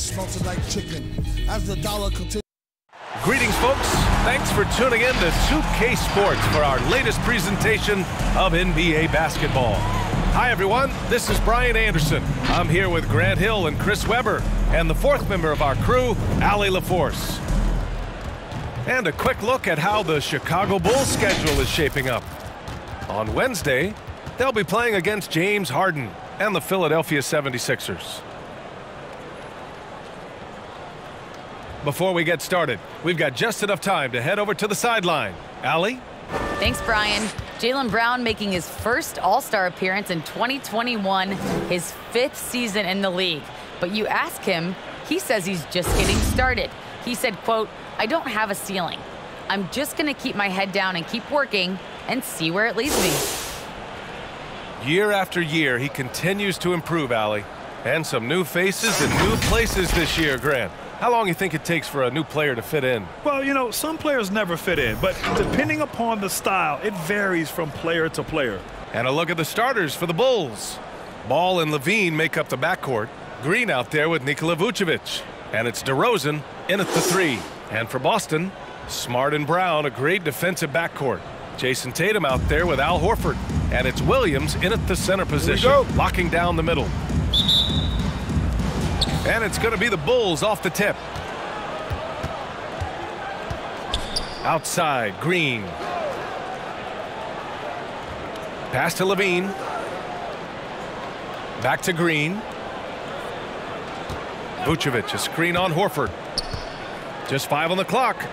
smelted like chicken. As the dollar continues. Greetings, folks. Thanks for tuning in to 2K Sports for our latest presentation of NBA basketball. Hi, everyone. This is Brian Anderson. I'm here with Grant Hill and Chris Webber, and the fourth member of our crew, Ali LaForce. And a quick look at how the Chicago Bulls schedule is shaping up. On Wednesday, they'll be playing against James Harden and the Philadelphia 76ers. Before we get started, we've got just enough time to head over to the sideline. Allie? Thanks, Brian. Jaylen Brown making his first All-Star appearance in 2021, his fifth season in the league. But you ask him, he says he's just getting started. He said, quote, "I don't have a ceiling. I'm just going to keep my head down and keep working and see where it leads me." Year after year, he continues to improve, Allie. And some new faces and new places this year, Grant. How long do you think it takes for a new player to fit in? Well, you know, some players never fit in, but depending upon the style, it varies from player to player. And a look at the starters for the Bulls. Ball and Levine make up the backcourt. Green out there with Nikola Vucevic. And it's DeRozan in at the three. And for Boston, Smart and Brown, a great defensive backcourt. Jason Tatum out there with Al Horford. And it's Williams in at the center position, locking down the middle. And it's going to be the Bulls off the tip. Outside, Green. Pass to Levine. Back to Green. Vucevic, a screen on Horford. Just five on the clock.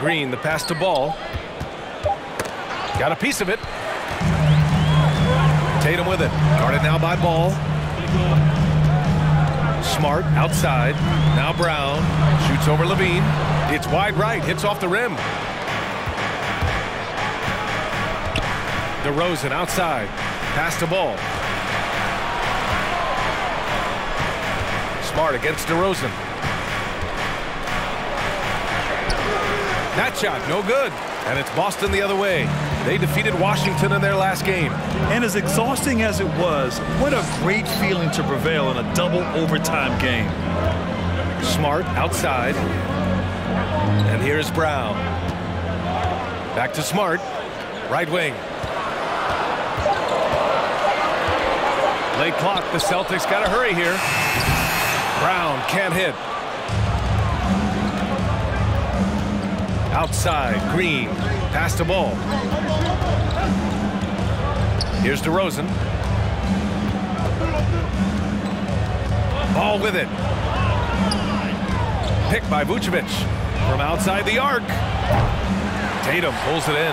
Green, the pass to Ball. Got a piece of it. Tatum with it. Guarded now by Ball. Smart outside. Now Brown shoots over Levine. It's wide right. Hits off the rim. DeRozan outside. Pass the ball. Smart against DeRozan. That shot no good. And it's Boston the other way. They defeated Washington in their last game. And as exhausting as it was, what a great feeling to prevail in a double overtime game. Smart outside. And here's Brown. Back to Smart. Right wing. Late clock. The Celtics got to hurry here. Brown can't hit. Outside, Green. Pass the ball. Here's DeRozan. Ball with it. Pick by Vucevic. From outside the arc. Tatum pulls it in.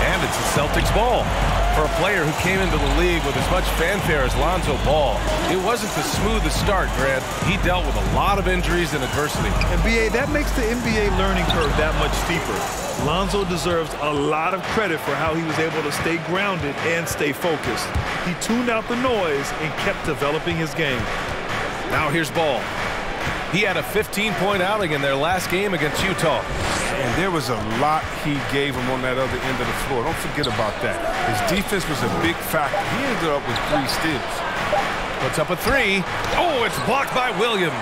And it's a Celtics ball. For a player who came into the league with as much fanfare as Lonzo Ball, it wasn't the smoothest start, Grant. He dealt with a lot of injuries and adversity. And, B.A., that makes the NBA learning curve that much steeper. Lonzo deserves a lot of credit for how he was able to stay grounded and stay focused. He tuned out the noise and kept developing his game. Now here's Ball. He had a 15-point outing in their last game against Utah. And there was a lot he gave him on that other end of the floor. Don't forget about that. His defense was a big factor. He ended up with 3 steals. Puts up a 3. Oh, it's blocked by Williams.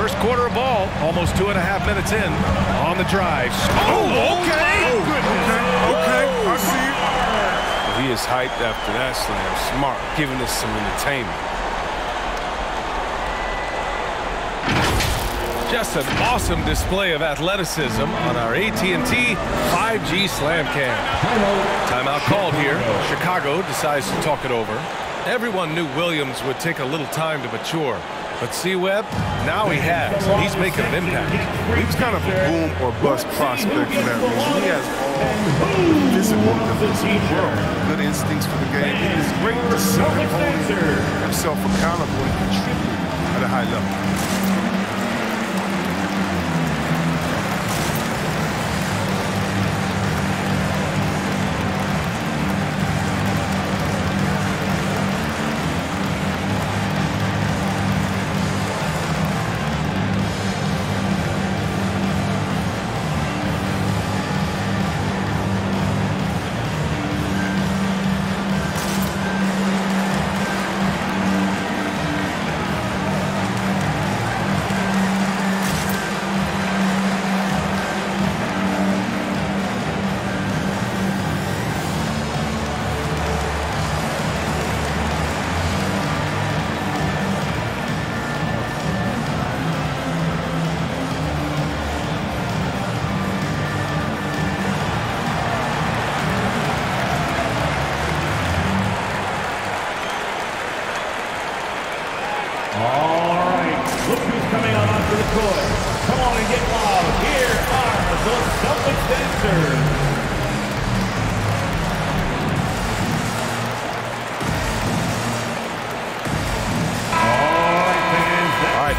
First quarter of ball, almost 2.5 minutes in. On the drive. Oh, okay. Oh, okay. I see you. He is hyped after that slam. Smart, giving us some entertainment. Just an awesome display of athleticism on our AT&T 5G Slam Cam. Timeout called here. Chicago decides to talk it over. Everyone knew Williams would take a little time to mature. But C-Webb, now he has. He's making an impact. He's kind of a boom or bust prospect for that reason. He has all the physical abilities in the world. Good instincts for the game. It is great to see him holding himself accountable and contributing at a high level. Sixers.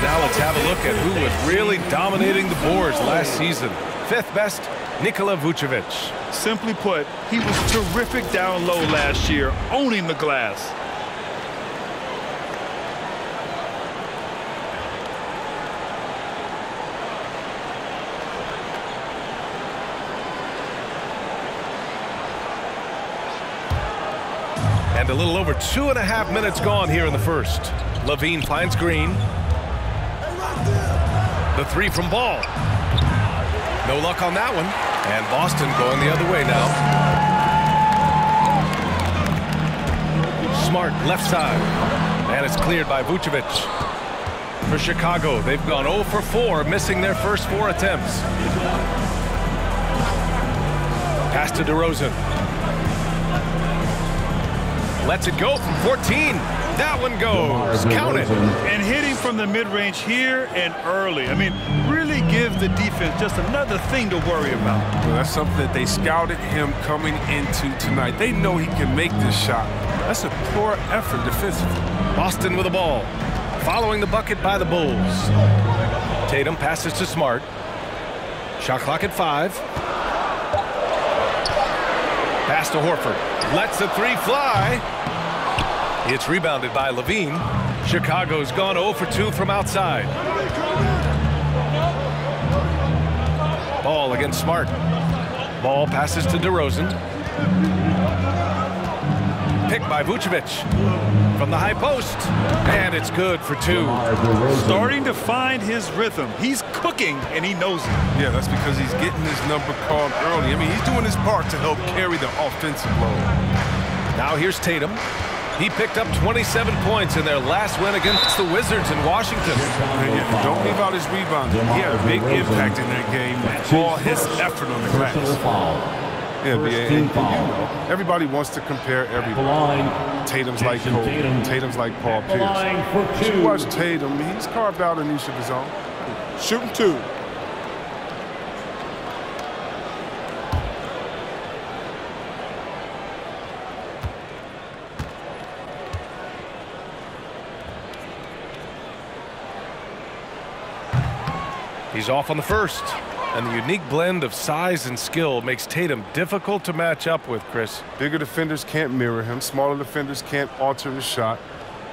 Now let's have a look at who was really dominating the boards last season. Fifth best, Nikola Vucevic. Simply put, he was terrific down low last year, owning the glass. And a little over 2.5 minutes gone here in the first. LaVine finds Green. The three from Ball. No luck on that one. And Boston going the other way now. Smart left side. And it's cleared by Vucevic. For Chicago, they've gone 0 for 4, missing their first 4 attempts. Pass to DeRozan. Lets it go from 14. That one goes. Count it. And hitting from the mid-range here and early. I mean, really gives the defense just another thing to worry about. Well, that's something that they scouted him coming into tonight. They know he can make this shot. That's a poor effort defensively. Boston with the ball. Following the bucket by the Bulls. Tatum passes to Smart. Shot clock at 5. Pass to Horford. Lets the three fly. It's rebounded by LaVine. Chicago's gone 0 for 2 from outside. Ball against Smart. Ball passes to DeRozan. Picked by Vucevic. From the high post. And it's good for 2. Starting to find his rhythm. He's cooking and he knows it. Yeah, that's because he's getting his number called early. I mean, he's doing his part to help carry the offensive load. Now here's Tatum. He picked up 27 points in their last win against the Wizards in Washington. Don't leave out his rebound. He had a big impact in that game. All his effort on the glass. NBA, everybody wants to compare everybody. Tatum's like Cole. Tatum's like Paul Pierce. If you watch Tatum, he's carved out a niche of his own. Shooting 2. He's off on the first, and the unique blend of size and skill makes Tatum difficult to match up with, Chris. Bigger defenders can't mirror him, smaller defenders can't alter his shot,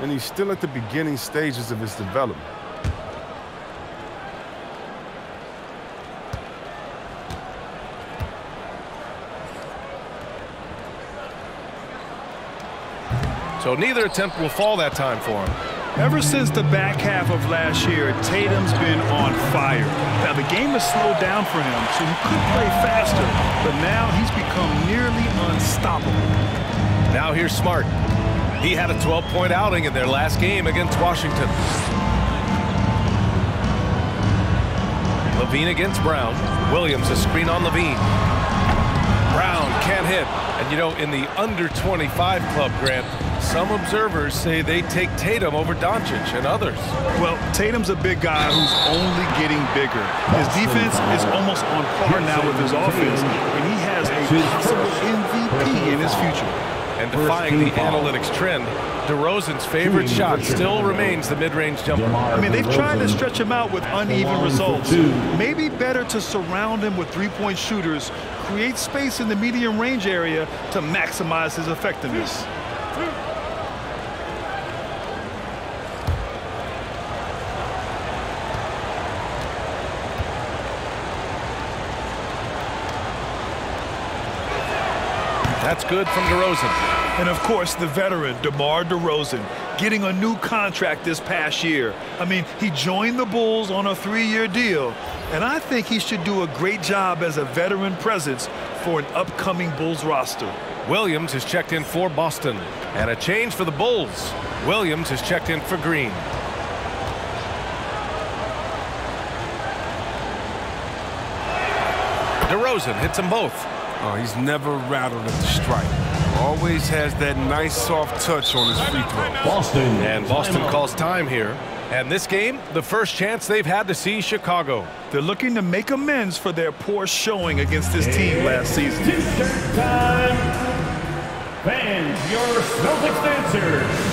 and he's still at the beginning stages of his development. So neither attempt will fall that time for him. Ever since the back half of last year, Tatum's been on fire. Now, the game has slowed down for him, so he could play faster. But now he's become nearly unstoppable. Now here's Smart. He had a 12-point outing in their last game against Washington. LaVine against Brown. Williams, a screen on LaVine. Brown can't hit. And, you know, in the under-25 club, Grant, some observers say they take Tatum over Doncic and others. Well, Tatum's a big guy who's only getting bigger. His defense is almost on par now with his offense, and he has a possible MVP in his future. And defying the analytics trend, DeRozan's favorite shot still remains the mid-range jumper. I mean, they've tried to stretch him out with uneven results. Maybe better to surround him with three-point shooters, create space in the medium range area to maximize his effectiveness. That's good from DeRozan. And, of course, the veteran, DeMar DeRozan, getting a new contract this past year. I mean, he joined the Bulls on a 3-year deal, and I think he should do a great job as a veteran presence for an upcoming Bulls roster. Williams has checked in for Boston, and a change for the Bulls. Williams has checked in for Green. DeRozan hits them both. Oh, he's never rattled at the stripe. Always has that nice soft touch on his free throw. And Boston calls time here. And this game, the first chance they've had to see Chicago. They're looking to make amends for their poor showing against this team last season. T-shirt time. Fans, your Celtics dancers.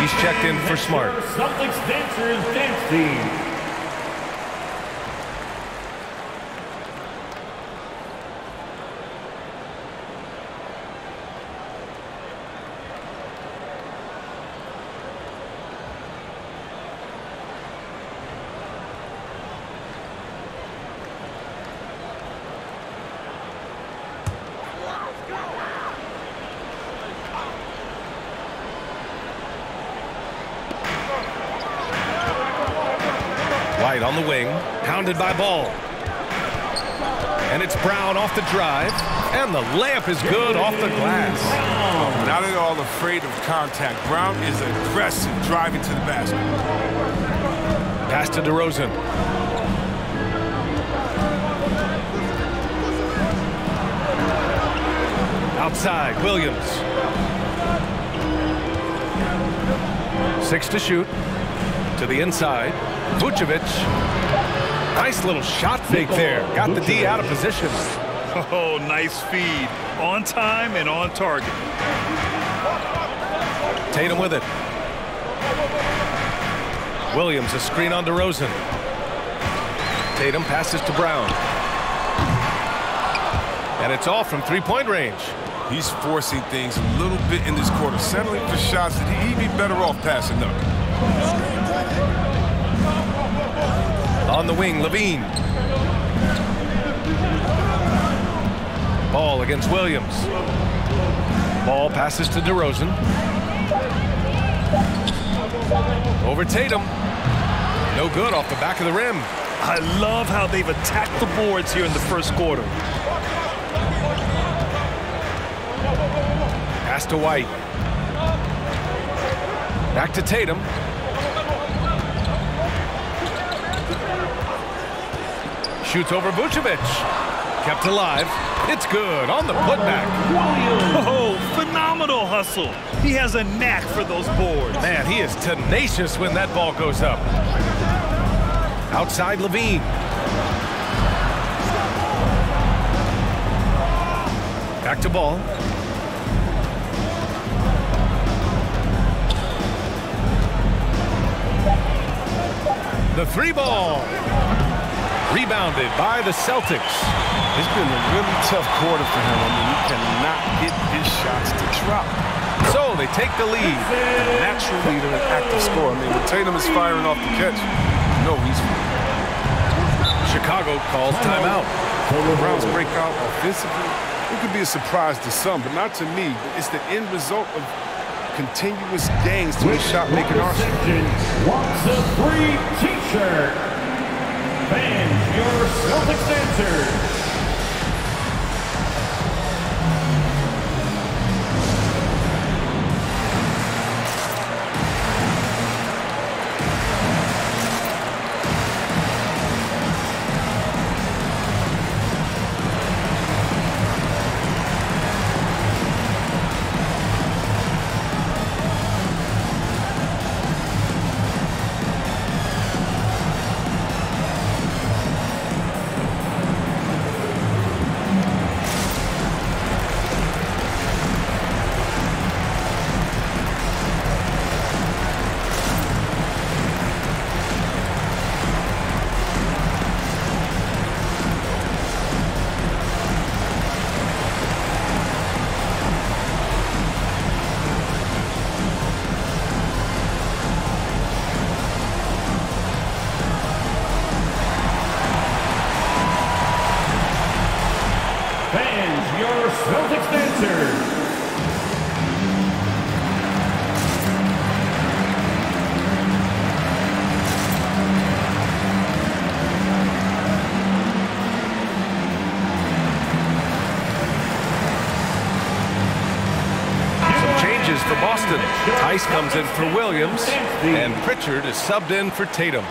He's checked in for Smart. Celtics dancers dance team. On the wing, pounded by Ball, and it's Brown off the drive, and the layup is good off the glass. Not at all afraid of contact. Brown is aggressive driving to the basket. Pass to DeRozan. Outside, Williams. 6 to shoot. To the inside. Vucevic, nice little shot fake there. Got the D out of position. Oh, nice feed. On time and on target. Tatum with it. Williams, a screen on DeRozan. Tatum passes to Brown. And it's all from three-point range. He's forcing things a little bit in this quarter. Settling for shots that he'd be better off passing up. On the wing, Levine. Ball against Williams. Ball passes to DeRozan. Over Tatum. No good off the back of the rim. I love how they've attacked the boards here in the first quarter. Pass to White. Back to Tatum. Shoots over Vucevic. Kept alive. It's good on the putback. Oh, phenomenal hustle. He has a knack for those boards. Man, he is tenacious when that ball goes up. Outside Levine. Back to Ball. The three ball. Rebounded by the Celtics. It's been a really tough quarter for him. I mean, you cannot get his shots to drop. So they take the lead. A natural leader and active scorer. I mean, when Tatum is firing off the catch, no, he's. Chicago calls timeout. Brown's breakout offensively. It could be a surprise to some, but not to me. It's the end result of continuous gains to his shot-making arsenal. Wants a free T-shirt. Fans, your Celtics dancers. Celtics dancers. For Boston. Tice comes in for Williams, and Pritchard is subbed in for Tatum.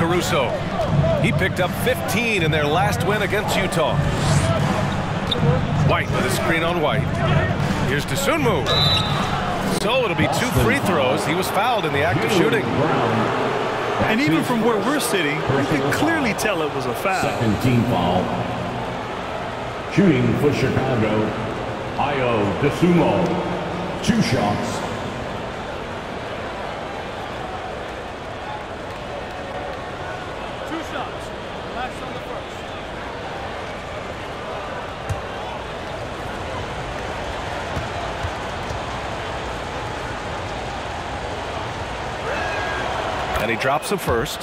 Caruso. He picked up 15 in their last win against Utah. White with a screen on White. Here's Dosunmu. So it'll be 2 free throws. He was fouled in the act of shooting. And even from where we're sitting, you can clearly tell it was a foul. Second team foul. Shooting for Chicago, Ayo Dosunmu. 2 shots. And he drops him first.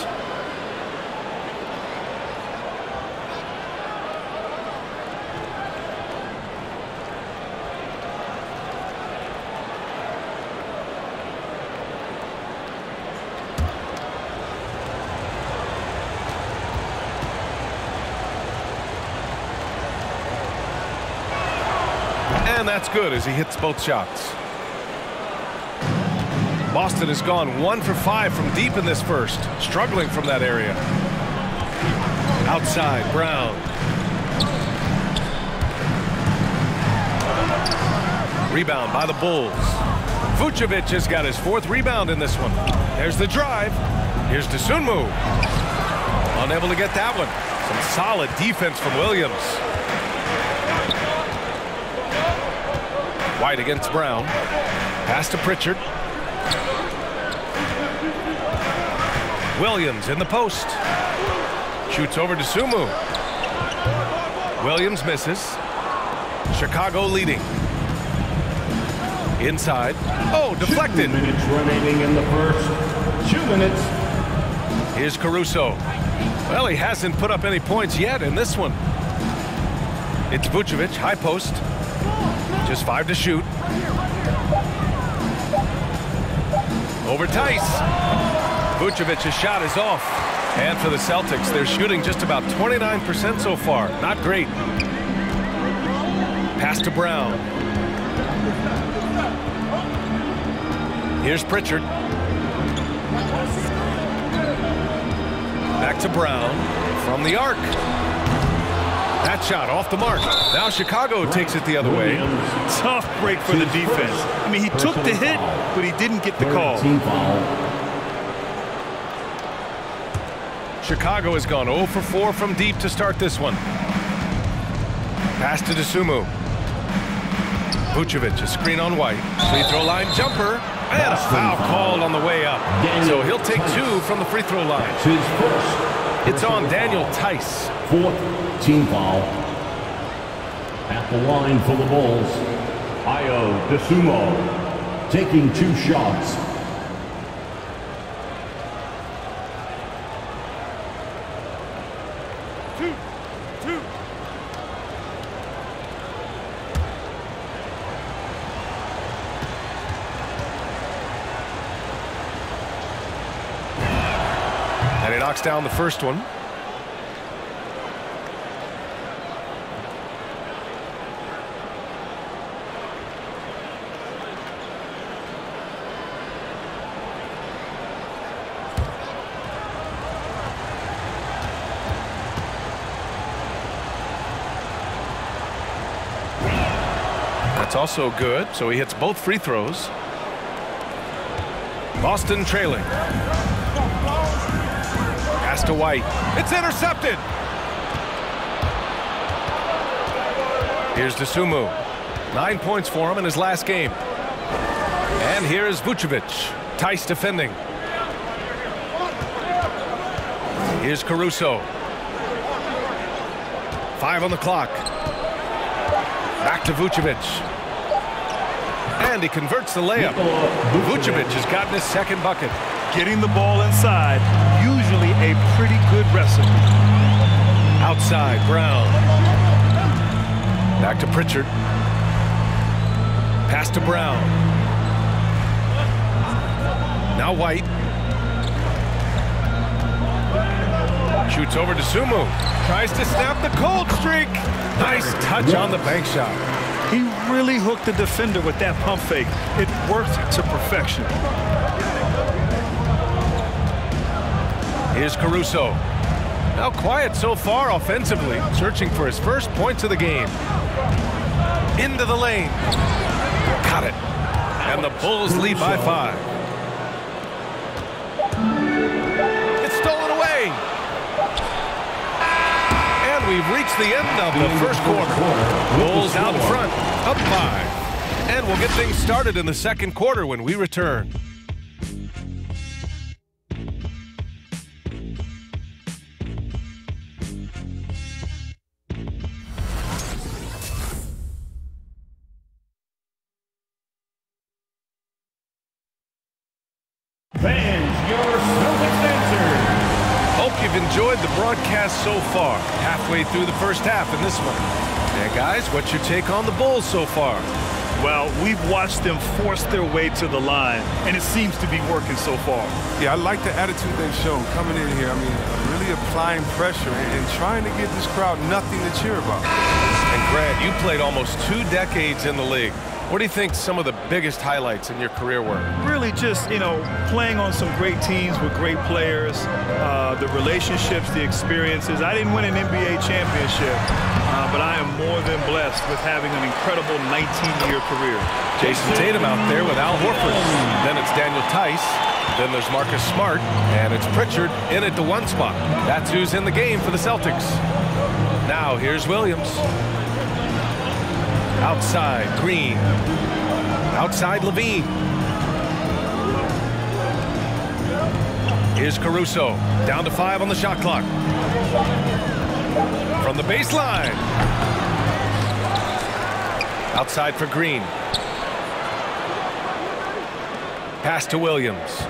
And that's good as he hits both shots. Boston has gone 1 for 5 from deep in this first, struggling from that area. Outside, Brown. Rebound by the Bulls. Vucevic has got his 4th rebound in this one. There's the drive. Here's Dosunmu. Unable to get that one. Some solid defense from Williams. White against Brown. Pass to Pritchard. Williams in the post. Shoots over to Dosunmu. Williams misses. Chicago leading. Inside. Oh, deflected. 2 minutes remaining in the first. 2 minutes. Here's Caruso. Well, he hasn't put up any points yet in this one. It's Vucevic, high post. Just 5 to shoot. Over Tice. Vucevic's shot is off. And for the Celtics, they're shooting just about 29% so far. Not great. Pass to Brown. Here's Pritchard. Back to Brown from the arc. That shot off the mark. Now Chicago takes it the other way. Tough break for the defense. I mean, he took the hit, but he didn't get the call. Chicago has gone 0 for 4 from deep to start this one. Pass to Dosunmu. Vucevic, a screen on White. Free throw line jumper. And a foul called on the way up. So he'll take 2 from the free throw line. It's on Daniel Tice. 4th team foul. At the line for the Bulls, Ayo Dosunmu taking 2 shots. And he knocks down the first one. That's also good, so he hits both free throws. Boston trailing. Pass to White. It's intercepted. Here's Dosunmu. 9 points for him in his last game. And here is Vucevic. Tice defending. Here's Caruso. 5 on the clock. Back to Vucevic. And he converts the layup. Vucevic has gotten his second bucket. Getting the ball inside, usually a pretty good recipe. Outside, Brown. Back to Pritchard. Pass to Brown. Now White. Shoots over to Sumu. Tries to snap the cold streak. Nice touch on the bank shot. He really hooked the defender with that pump fake. It worked to perfection. Here's Caruso. Now quiet so far offensively, searching for his first points of the game. Into the lane. Got it. And the Bulls lead by 5. It's stolen away. And we've reached the end of the first quarter. Bulls out front, up 5. And we'll get things started in the second quarter when we return. So far, halfway through the first half in this one. Yeah, guys, what's your take on the Bulls so far? Well, we've watched them force their way to the line, and it seems to be working so far. Yeah, I like the attitude they've shown coming in here. I mean, really applying pressure and trying to give this crowd nothing to cheer about. And Grant, you played almost 2 decades in the league. What do you think some of the biggest highlights in your career were? Really just, you know, playing on some great teams with great players, the relationships, the experiences. I didn't win an NBA championship, but I am more than blessed with having an incredible 19-year career. Jason Tatum out there with Al Horford. Then it's Daniel Tice. Then there's Marcus Smart. And it's Pritchard in at the 1 spot. That's who's in the game for the Celtics. Now here's Williams. Outside, Green. Outside, Levine. Here's Caruso. Down to 5 on the shot clock. From the baseline. Outside for Green. Pass to Williams.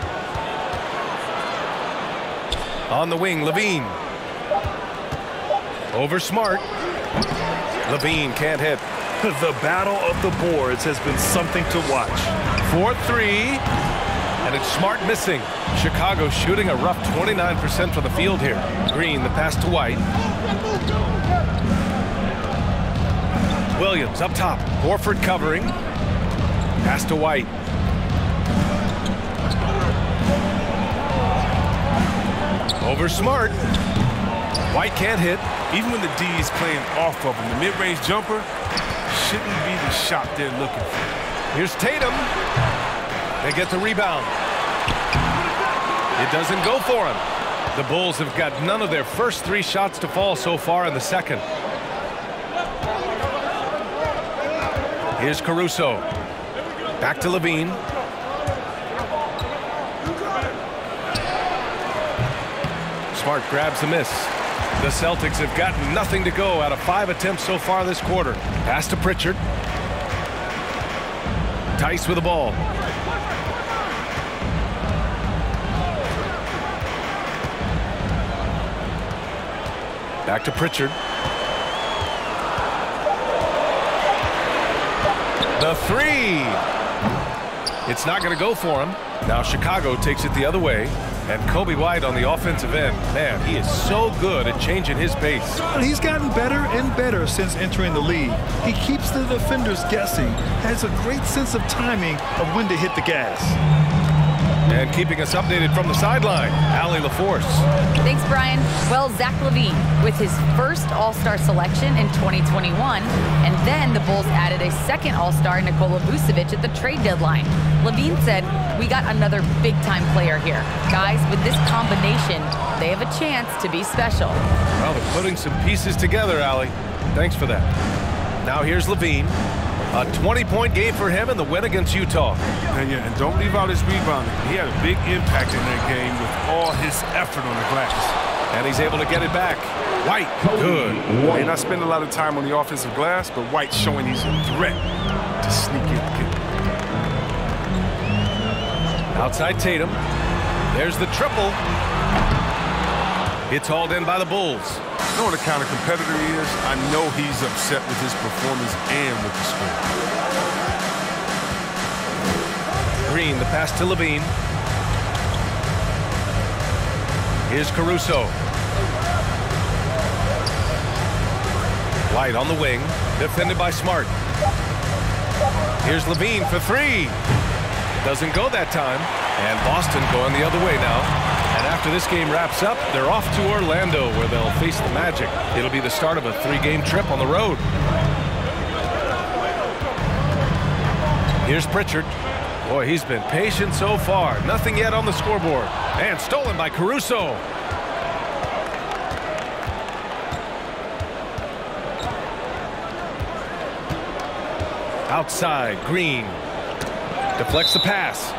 On the wing, Levine. Over Smart. Levine can't hit. The battle of the boards has been something to watch. 4-3, and it's Smart missing. Chicago shooting a rough 29% from the field here. Green, the pass to White. Williams up top. Horford covering. Pass to White. Over Smart. White can't hit. Even when the D is playing off of him, the mid-range jumper shouldn't be the shot they're looking for. Here's Tatum. They get the rebound. It doesn't go for him. The Bulls have got none of their first 3 shots to fall so far in the second. Here's Caruso. Back to Levine. Smart grabs the miss. The Celtics have gotten nothing to go out of 5 attempts so far this quarter. Pass to Pritchard. Tice with the ball. Back to Pritchard. The 3! It's not going to go for him. Now Chicago takes it the other way. And Kobe White on the offensive end. Man, he is so good at changing his pace. He's gotten better and better since entering the league. He keeps the defenders guessing, has a great sense of timing of when to hit the gas. And keeping us updated from the sideline, Allie LaForce. Thanks, Brian. Well, Zach LaVine with his first All-Star selection in 2021, and then the Bulls added a second All-Star, Nikola Vucevic, at the trade deadline. LaVine said, "We got another big-time player here. Guys, with this combination, they have a chance to be special." Well, they're putting some pieces together, Allie. Thanks for that. Now here's LaVine. A 20-point game for him in the win against Utah. And, yeah, and don't leave out his rebounding. He had a big impact in that game with all his effort on the glass. And he's able to get it back. White, good. And I spend a lot of time on the offensive glass, but White's showing he's a threat to sneak in the kick. Outside Tatum. There's the triple. It's hauled in by the Bulls. I know what a kind of competitor he is. I know he's upset with his performance and with the score. Green, the pass to Levine. Here's Caruso. White on the wing, defended by Smart. Here's Levine for three. Doesn't go that time, and Boston going the other way now. And after this game wraps up, they're off to Orlando, where they'll face the Magic. It'll be the start of a three-game trip on the road. Here's Pritchard. Boy, he's been patient so far. Nothing yet on the scoreboard. And stolen by Caruso. Outside, Green. Deflects the pass.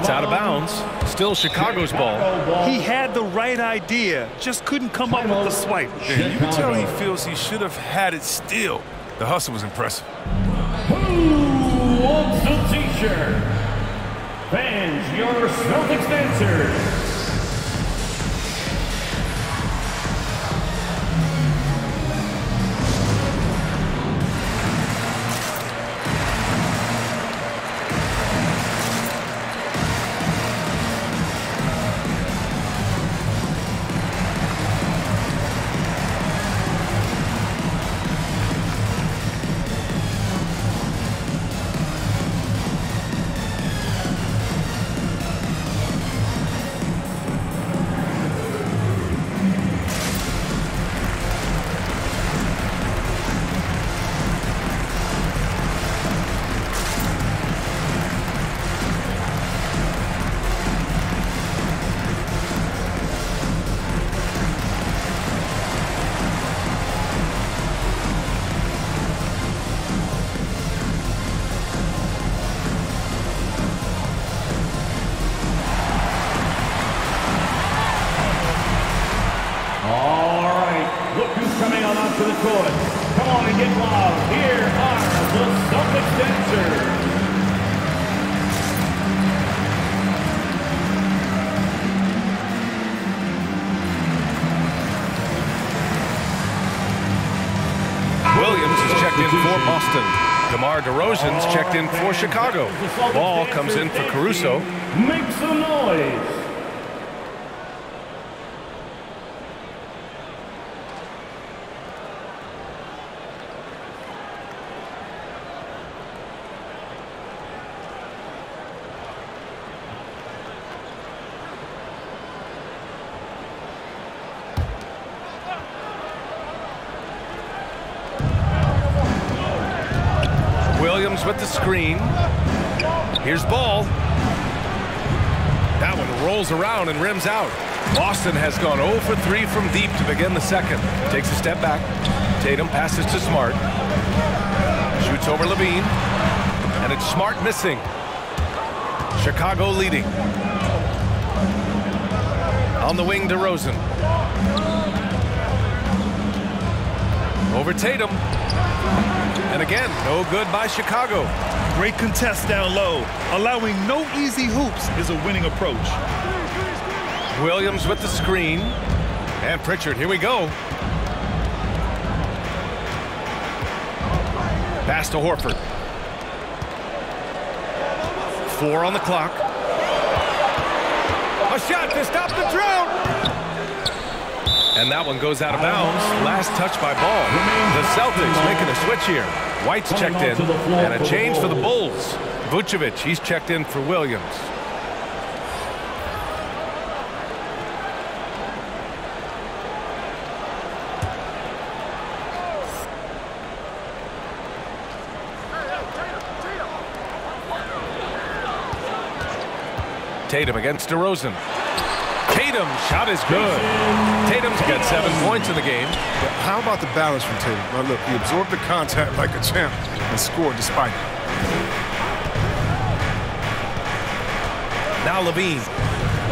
It's out of bounds. Still Chicago's ball. He had the right idea, just couldn't come up with the swipe. Yeah, you can tell he feels he should have had it still. The hustle was impressive. Who wants a t-shirt? Fans, your Celtics dancers. DeRozan's checked in for Chicago. Ball comes in for Caruso. Make some noise. With the screen. Here's Ball. That one rolls around and rims out. Boston has gone 0 for 3 from deep to begin the second. Takes a step back. Tatum passes to Smart. Shoots over Levine. And it's Smart missing. Chicago leading. On the wing, DeRozan. Over Tatum. And again, no good by Chicago. Great contest down low. Allowing no easy hoops is a winning approach. Williams with the screen. And Pritchard, here we go. Pass to Horford. 4 on the clock. A shot to stop the drought. And that one goes out of bounds. Last touch by Ball. The Celtics making a switch here. White's checked in. And a change for the Bulls. Vucevic, he's checked in for Williams. Tatum against DeRozan. Tatum, shot is good. Tatum's got 7 points in the game. How about the balance from Tatum? Well, look, he absorbed the contact like a champ. and scored despite it. Now Levine.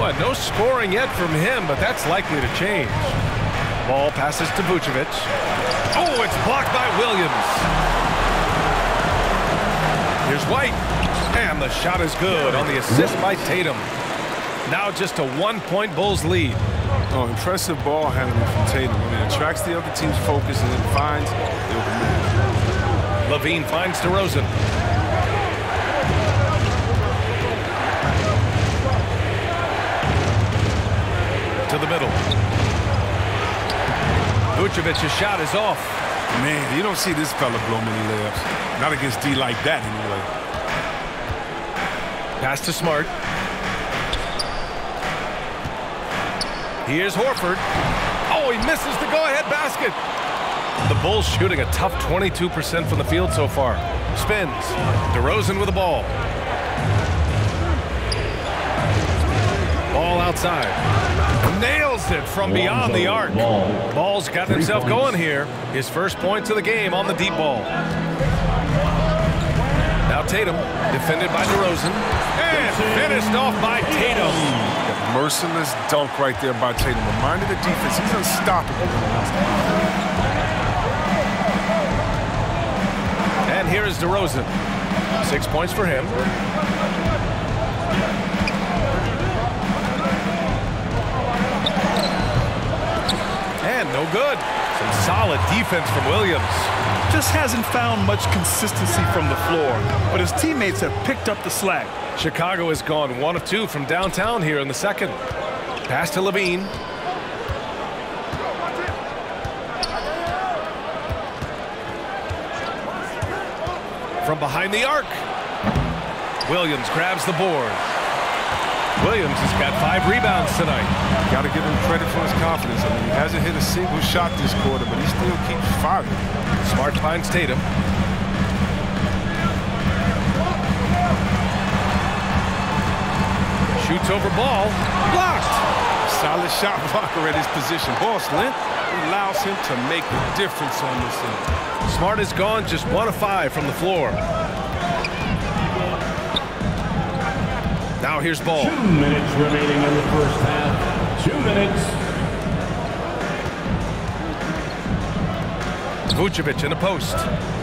Well, no scoring yet from him, but that's likely to change. Ball passes to Vucevic. Oh, it's blocked by Williams. Here's White. And the shot is good on the assist by Tatum. Now just a one-point Bulls lead. Oh, impressive ball handling from Tatum. I mean, it attracts the other team's focus and then finds the open man. Levine finds DeRozan. To the middle. Vucevic's shot is off. Man, you don't see this fella blow many layups. Not against D like that, anyway. Pass to Smart. Here's Horford. Oh, he misses the go-ahead basket. The Bulls shooting a tough 22% from the field so far. Spins. DeRozan with the ball. Ball outside. Nails it from beyond the arc. Ball's got himself going here. His first points of the game on the deep ball. Now Tatum, defended by DeRozan. And finished off by Tatum. Merciless dunk right there by Tatum. Reminded the defense, he's unstoppable. And here is DeRozan. 6 points for him. And no good. Some solid defense from Williams. Just hasn't found much consistency from the floor, but his teammates have picked up the slack. Chicago has gone 1 of 2 from downtown here in the second. Pass to Levine. From behind the arc. Williams grabs the board. Williams has got 5 rebounds tonight. Got to give him credit for his confidence. I mean, he hasn't hit a single shot this quarter, but he still keeps firing. Smart finds Tatum. Shoots over Ball. Blocked! Solid shot blocker at his position. Ball slant allows him to make the difference on this end. Smart is gone just 1 of 5 from the floor. Now here's Ball. 2 minutes remaining in the first half. 2 minutes. Vucevic in the post.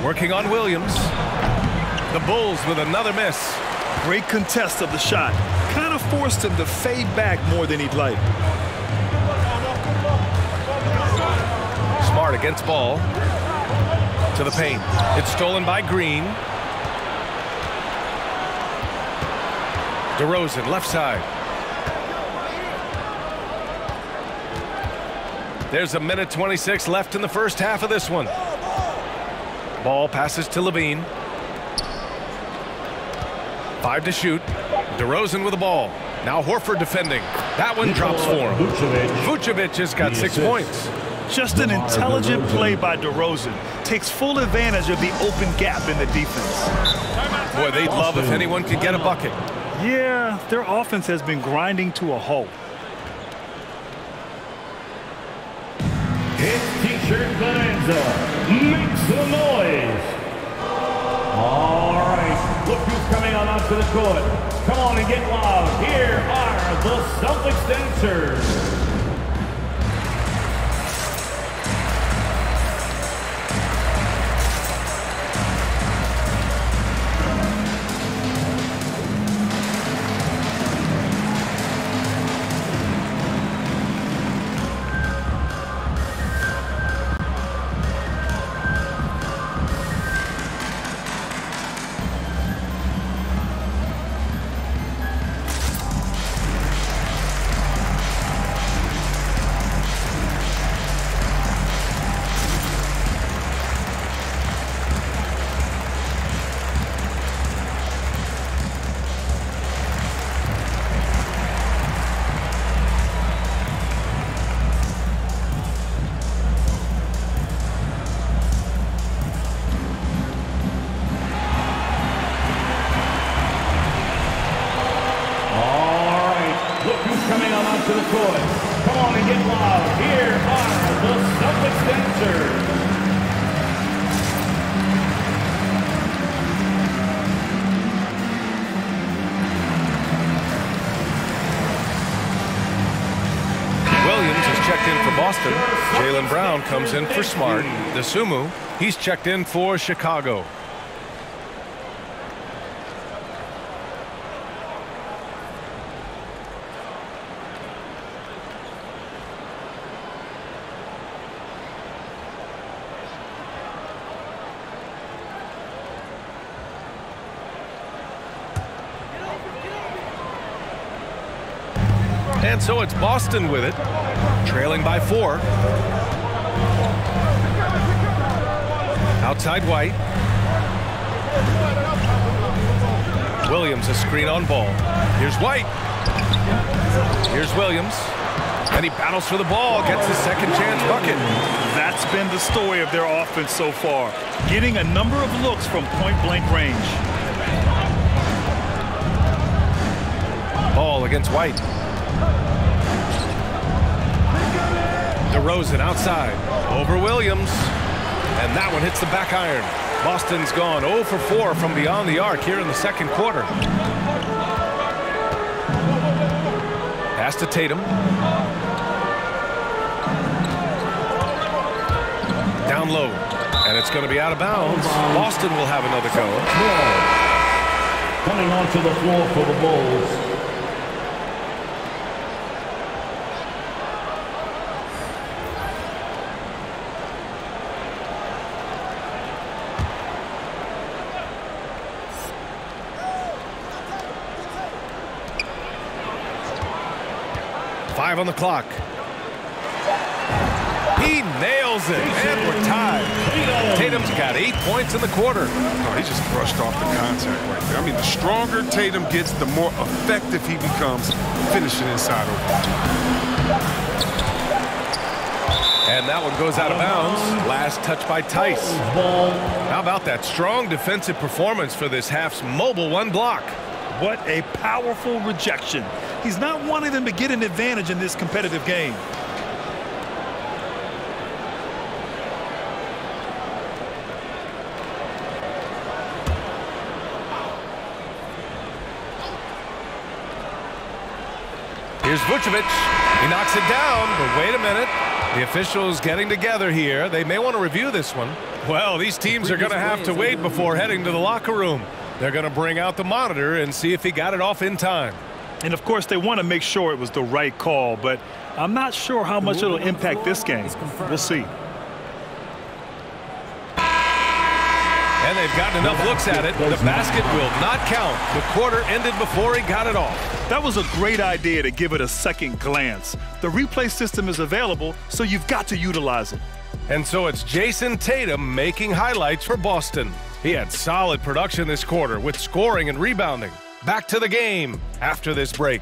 Working on Williams. The Bulls with another miss. Great contest of the shot. Kind of forced him to fade back more than he'd like. Smart against Ball. To the paint. It's stolen by Green. DeRozan, left side. There's a minute 26 left in the first half of this one. Ball passes to Levine. 5 to shoot. DeRozan with the ball. Now Horford defending. That one drops for him. Vucevic has got 6 points. Just an intelligent play by DeRozan. Takes full advantage of the open gap in the defense. Boy, they'd love if anyone could get a bucket. Yeah, their offense has been grinding to a halt. It's T-shirt Bonanza. Make some noise. All right, look who's coming on onto the court. Come on and get loud. Here are the Celtics dancers. Boston. Jaylen Brown comes in for Smart. Dosunmu, he's checked in for Chicago. And so it's Boston with it, trailing by 4. Outside White. Williams, a screen on ball. Here's White. Here's Williams. And he battles for the ball, gets his second chance bucket. That's been the story of their offense so far, getting a number of looks from point-blank range. Ball against White. DeRozan outside, over Williams, and that one hits the back iron. Boston's gone 0 for 4 from beyond the arc here in the second quarter. Pass to Tatum. Down low, and it's going to be out of bounds. Boston will have another go. Coming onto the floor for the Bulls. On the clock. He nails it, and we're tied. Tatum's got 8 points in the quarter. Oh, he just brushed off the contact right there. I mean, the stronger Tatum gets, the more effective he becomes finishing inside over. And that one goes out of bounds. Last touch by Tice. How about that strong defensive performance for this half's mobile one block? What a powerful rejection. He's not wanting them to get an advantage in this competitive game. Here's Vucevic. He knocks it down, but wait a minute. The officials getting together here. They may want to review this one. Well, these teams are going to have to wait before heading to the locker room. They're going to bring out the monitor and see if he got it off in time. And, of course, they want to make sure it was the right call, but I'm not sure how much it'll impact this game. We'll see. And they've gotten enough looks at it. The basket will not count. The quarter ended before he got it off. That was a great idea to give it a second glance. The replay system is available, so you've got to utilize it. And so it's Jason Tatum making highlights for Boston. He had solid production this quarter with scoring and rebounding. Back to the game after this break.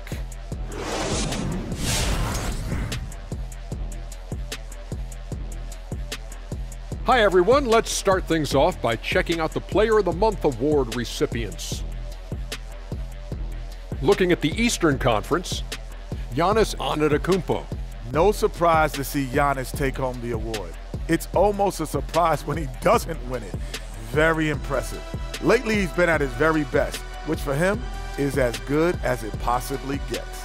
Hi, everyone. Let's start things off by checking out the Player of the Month award recipients. Looking at the Eastern Conference, Giannis Antetokounmpo. No surprise to see Giannis take home the award. It's almost a surprise when he doesn't win it. Very impressive. Lately, he's been at his very best, which for him is as good as it possibly gets.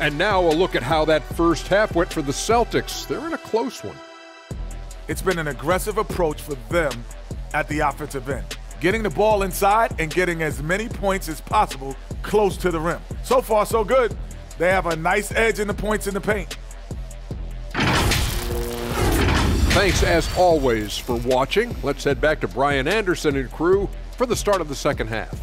And now a look at how that first half went for the Celtics. They're in a close one. It's been an aggressive approach for them at the offensive end, getting the ball inside and getting as many points as possible close to the rim. So far, so good. They have a nice edge in the points in the paint. Thanks, as always, for watching. Let's head back to Brian Anderson and crew for the start of the second half.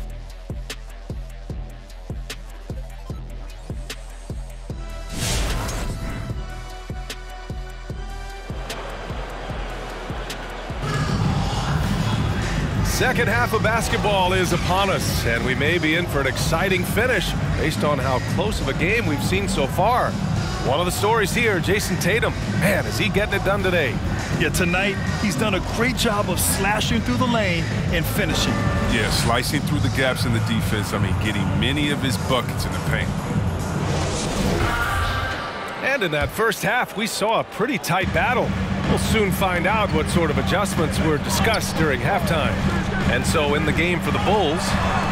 Second half of basketball is upon us, and we may be in for an exciting finish based on how close of a game we've seen so far. One of the stories here, Jason Tatum. Man, is he getting it done today. Yeah, tonight he's done a great job of slashing through the lane and finishing. Yeah, slicing through the gaps in the defense. I mean, getting many of his buckets in the paint. And in that first half, we saw a pretty tight battle. We'll soon find out what sort of adjustments were discussed during halftime. And so in the game for the Bulls,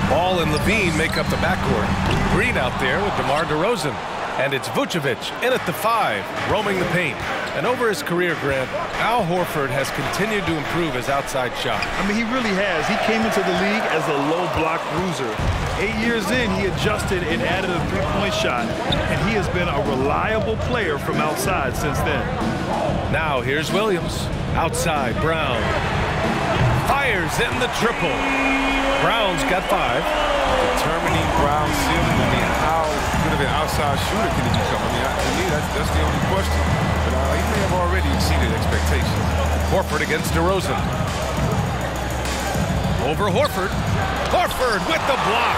Ball and Levine make up the backcourt. Green out there with DeMar DeRozan. And it's Vucevic in at the 5, roaming the paint. And over his career, Grant, Al Horford has continued to improve his outside shot. I mean, he really has. He came into the league as a low-block bruiser. 8 years in, he adjusted and added a three-point shot. And he has been a reliable player from outside since then. Now here's Williams. Outside, Brown. Fires in the triple. Brown's got 5. Determining Brown's ceiling, I mean, how good of an outside shooter can he become? I mean, to me, that's the only question. But he may have already exceeded expectations. Horford against DeRozan. Over Horford. Horford with the block.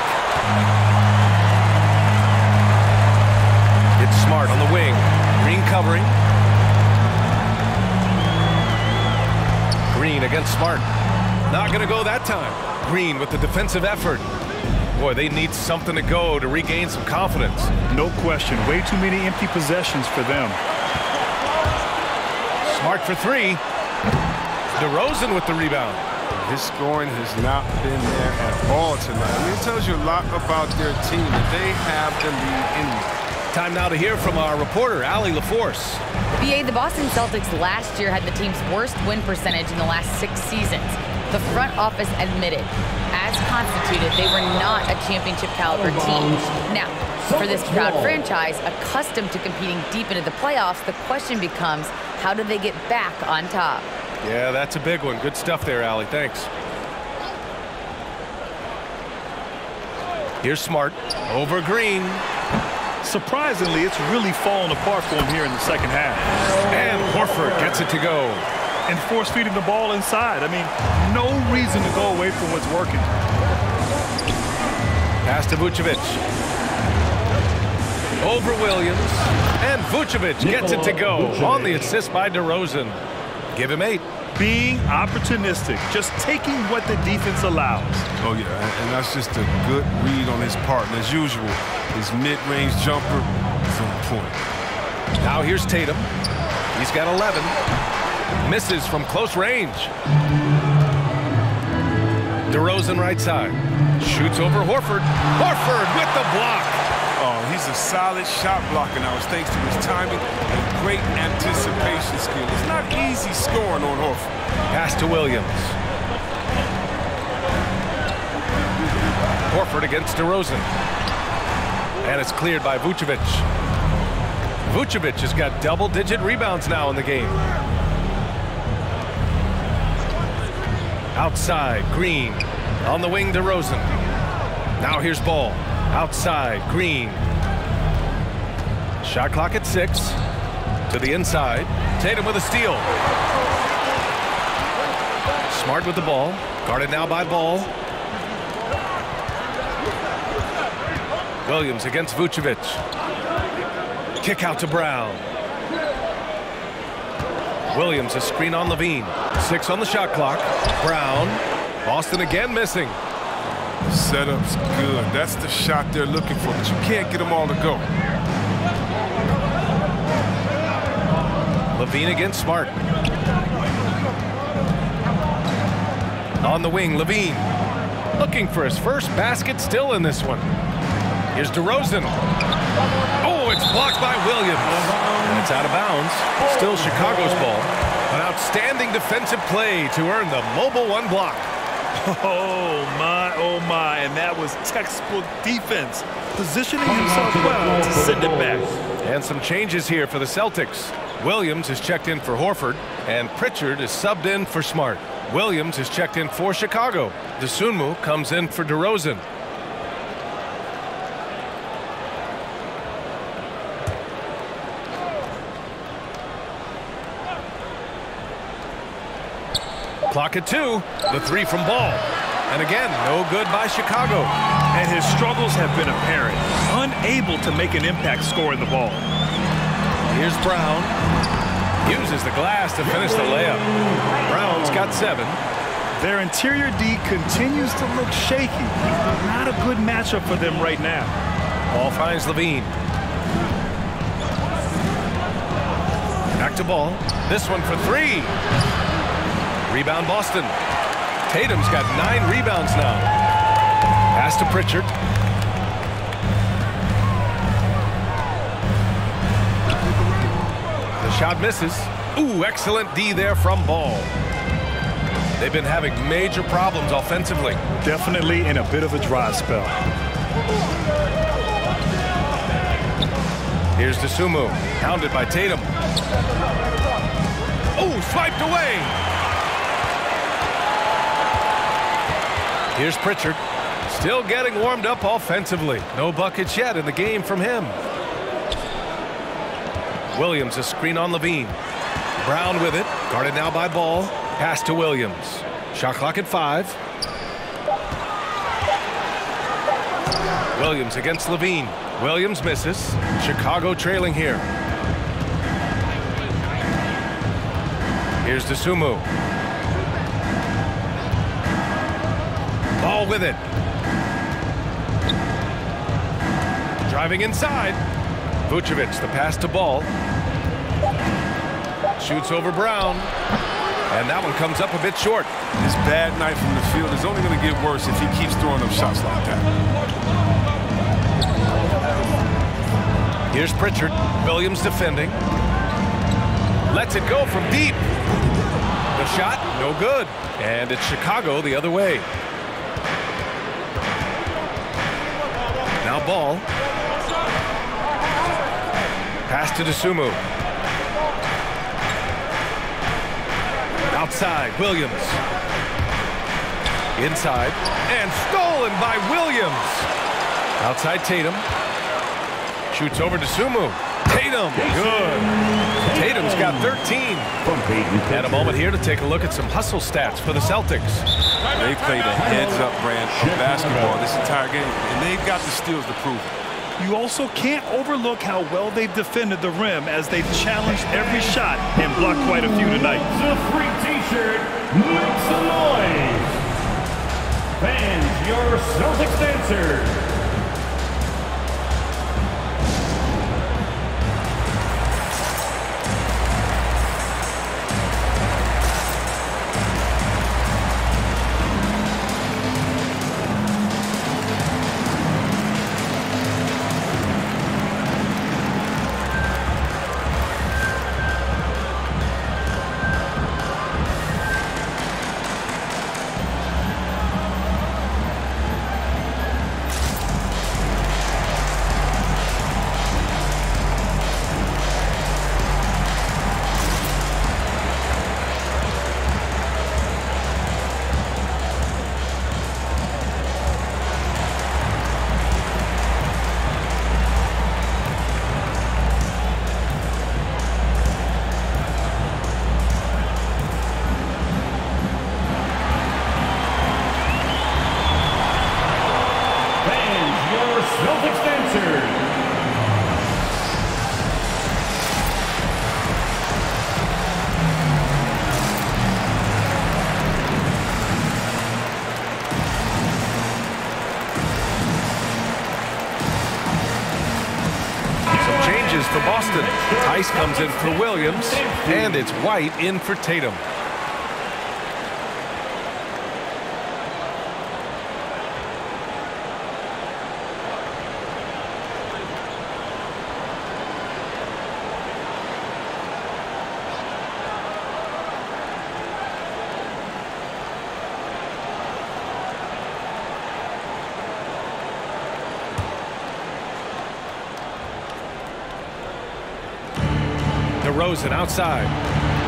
It's Smart on the wing. Green covering. Green against Smart. Not going to go that time. Green with the defensive effort. Boy, they need something to go to regain some confidence. No question. Way too many empty possessions for them. Smart for 3. DeRozan with the rebound. His scoring has not been there at all tonight. I mean, it tells you a lot about their team that they have the lead in them. Time now to hear from our reporter, Allie LaForce. BA, the Boston Celtics last year had the team's worst win percentage in the last 6 seasons. The front office admitted, as constituted, they were not a championship caliber team. Now, for this proud franchise, accustomed to competing deep into the playoffs, the question becomes, how do they get back on top? Yeah, that's a big one. Good stuff there, Allie. Thanks. Here's Smart over Green. Surprisingly, it's really fallen apart for him here in the second half. And Horford gets it to go. And force-feeding the ball inside. I mean, no reason to go away from what's working. Pass to Vucevic. Over Williams. And Vucevic gets it to go. On the assist by DeRozan. Give him 8. Being opportunistic. Just taking what the defense allows. Oh, yeah, and that's just a good read on his part. And as usual, his mid-range jumper is on point. Now here's Tatum. He's got 11. Misses from close range. DeRozan right side. Shoots over Horford. Horford with the block. Oh, he's a solid shot blocker now. It's thanks to his timing and great anticipation skill. It's not easy scoring on Horford. Pass to Williams. Horford against DeRozan. And it's cleared by Vucevic. Vucevic has got double-digit rebounds now in the game. Outside, Green. On the wing, DeRozan. Now here's Ball. Outside, Green. Shot clock at 6. To the inside. Tatum with a steal. Smart with the ball. Guarded now by Ball. Williams against Vucevic. Kick out to Brown. Williams, a screen on Levine. 6 on the shot clock. Brown. Boston again missing. Setup's good. That's the shot they're looking for, but you can't get them all to go. Levine against Smart. On the wing, Levine. Looking for his first basket still in this one. Here's DeRozan. Oh, it's blocked by Williams. And it's out of bounds. Still Chicago's ball. An outstanding defensive play to earn the mobile one block. Oh, my, and that was textbook defense. Positioning himself well to send it back. And some changes here for the Celtics. Williams is checked in for Horford, and Pritchard is subbed in for Smart. Williams is checked in for Chicago. Dosunmu comes in for DeRozan. Clock at 2, the 3 from Ball. And again, no good by Chicago. And his struggles have been apparent. Unable to make an impact scoring the ball. Here's Brown. Uses the glass to finish the layup. Brown's got 7. Their interior D continues to look shaky. Not a good matchup for them right now. Ball finds Levine. Back to Ball. This one for 3. Rebound Boston. Tatum's got 9 rebounds now. Pass to Pritchard. Shot misses. Ooh, excellent D there from Ball. They've been having major problems offensively. Definitely in a bit of a dry spell. Here's DeSumo, hounded by Tatum. Ooh, swiped away. Here's Pritchard, still getting warmed up offensively. No buckets yet in the game from him. Williams, a screen on Levine. Brown with it, guarded now by Ball. Pass to Williams. Shot clock at 5. Williams against Levine. Williams misses. Chicago trailing here. Here's DeSumo. Ball with it. Driving inside. Vucevic, the pass to Ball. Shoots over Brown. And that one comes up a bit short. This bad night from the field is only going to get worse if he keeps throwing up shots like that. Here's Pritchard. Williams defending. Lets it go from deep. The shot, no good. And it's Chicago the other way. Now Ball. Pass to DeSumo. Outside, Williams. Inside, and stolen by Williams. Outside, Tatum. Shoots over DeSumo. Tatum, good. Tatum's got 13. And a moment here to take a look at some hustle stats for the Celtics. They played a heads-up brand of basketball this entire game, and they've got the steals to prove it. You also can't overlook how well they've defended the rim as they've challenged every shot and blocked quite a few tonight. T-shirt makes some noise. Fans, your Celtics dancer. For Boston. Tice comes in for Williams, and it's White in for Tatum. DeRozan outside